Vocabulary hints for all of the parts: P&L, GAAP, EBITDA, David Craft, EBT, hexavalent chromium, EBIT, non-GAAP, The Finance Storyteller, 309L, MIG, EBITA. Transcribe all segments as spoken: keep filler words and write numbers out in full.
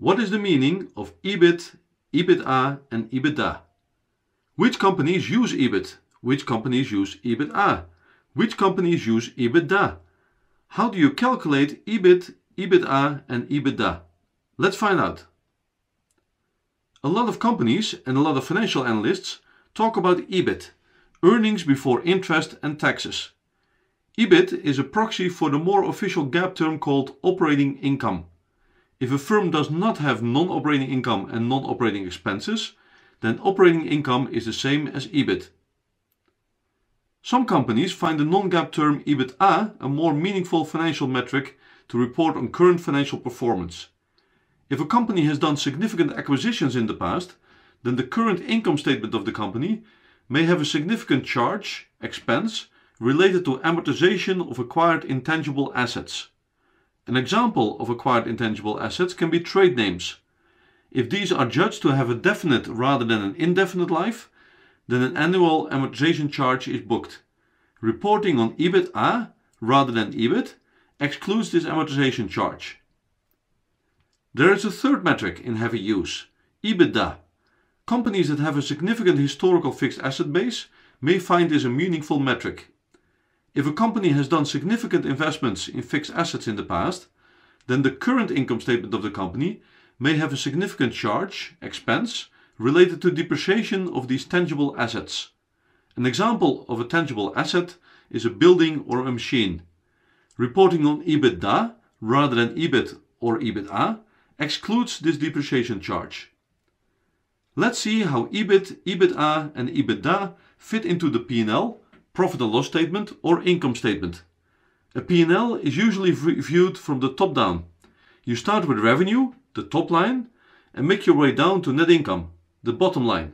What is the meaning of E B I T, E B I T A and E B I T A? Which companies use E B I T? Which companies use E B I T A? Which companies use EBITDA? How do you calculate E B I T, E B I T A and EBITDA? Let's find out. A lot of companies and a lot of financial analysts talk about E B I T, earnings before interest and taxes. E B I T is a proxy for the more official GAAP term called operating income. If a firm does not have non-operating income and non-operating expenses, then operating income is the same as E B I T. Some companies find the non-GAAP term E B I T A a more meaningful financial metric to report on current financial performance. If a company has done significant acquisitions in the past, then the current income statement of the company may have a significant charge, expense, related to amortization of acquired intangible assets. An example of acquired intangible assets can be trade names. If these are judged to have a definite rather than an indefinite life, then an annual amortization charge is booked. Reporting on E B I T A rather than E B I T excludes this amortization charge. There is a third metric in heavy use, EBITDA. Companies that have a significant historical fixed asset base may find this a meaningful metric. If a company has done significant investments in fixed assets in the past, then the current income statement of the company may have a significant charge, expense, related to depreciation of these tangible assets. An example of a tangible asset is a building or a machine. Reporting on EBITDA rather than E B I T or E B I T A excludes this depreciation charge. Let's see how E B I T, E B I T A and EBITDA fit into the P and L, profit and loss statement or income statement. A P and L is usually viewed from the top down. You start with revenue, the top line, and make your way down to net income, the bottom line.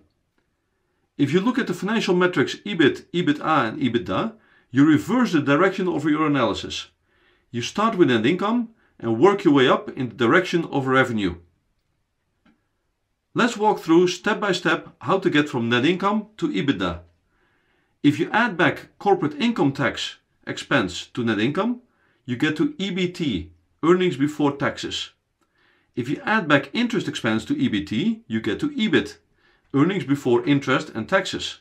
If you look at the financial metrics E B I T, E B I T A and EBITDA, you reverse the direction of your analysis. You start with net income and work your way up in the direction of revenue. Let's walk through step by step how to get from net income to EBITDA. If you add back corporate income tax expense to net income, you get to E B T, earnings before taxes. If you add back interest expense to E B T, you get to E B I T, earnings before interest and taxes.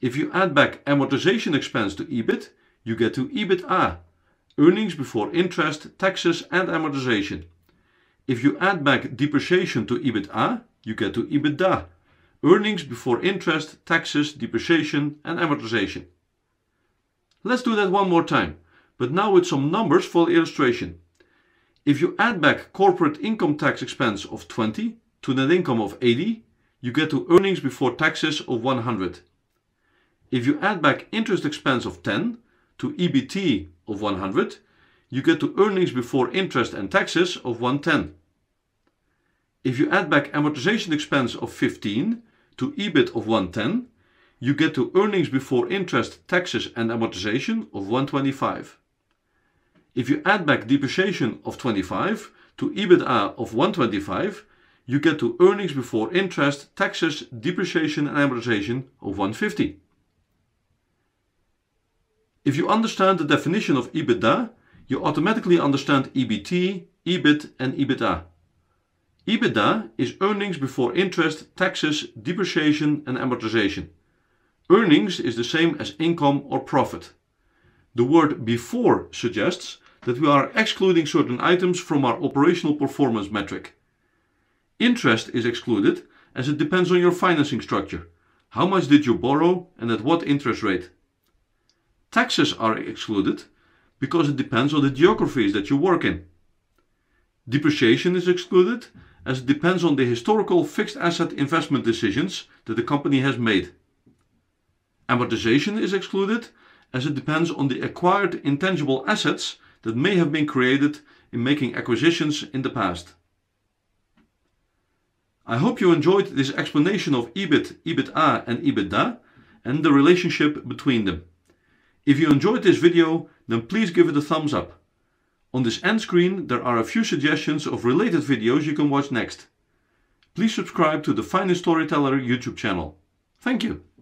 If you add back amortization expense to E B I T, you get to E B I T A, earnings before interest, taxes and amortization. If you add back depreciation to E B I T A, you get to EBITDA, earnings before interest, taxes, depreciation and amortization. Let's do that one more time, but now with some numbers for illustration. If you add back corporate income tax expense of twenty to net income of eighty, you get to earnings before taxes of one hundred. If you add back interest expense of ten to E B T of one hundred, you get to earnings before interest and taxes of one hundred ten. If you add back amortization expense of fifteen to E B I T of one hundred ten, you get to earnings before interest, taxes and amortization of one hundred twenty-five. If you add back depreciation of twenty-five to E B I T A of one hundred twenty-five, you get to earnings before interest, taxes, depreciation and amortization of one hundred fifty. If you understand the definition of EBITDA, you automatically understand E B T, E B I T and E B I T A. EBITDA is earnings before interest, taxes, depreciation and amortization. Earnings is the same as income or profit. The word before suggests that we are excluding certain items from our operational performance metric. Interest is excluded as it depends on your financing structure. How much did you borrow and at what interest rate? Taxes are excluded because it depends on the geographies that you work in. Depreciation is excluded as it depends on the historical fixed asset investment decisions that the company has made. Amortization is excluded as it depends on the acquired intangible assets that may have been created in making acquisitions in the past. I hope you enjoyed this explanation of E B I T, E B I T A and EBITDA and the relationship between them. If you enjoyed this video, then please give it a thumbs up. On this end screen there are a few suggestions of related videos you can watch next. Please subscribe to the Finance Storyteller YouTube channel. Thank you.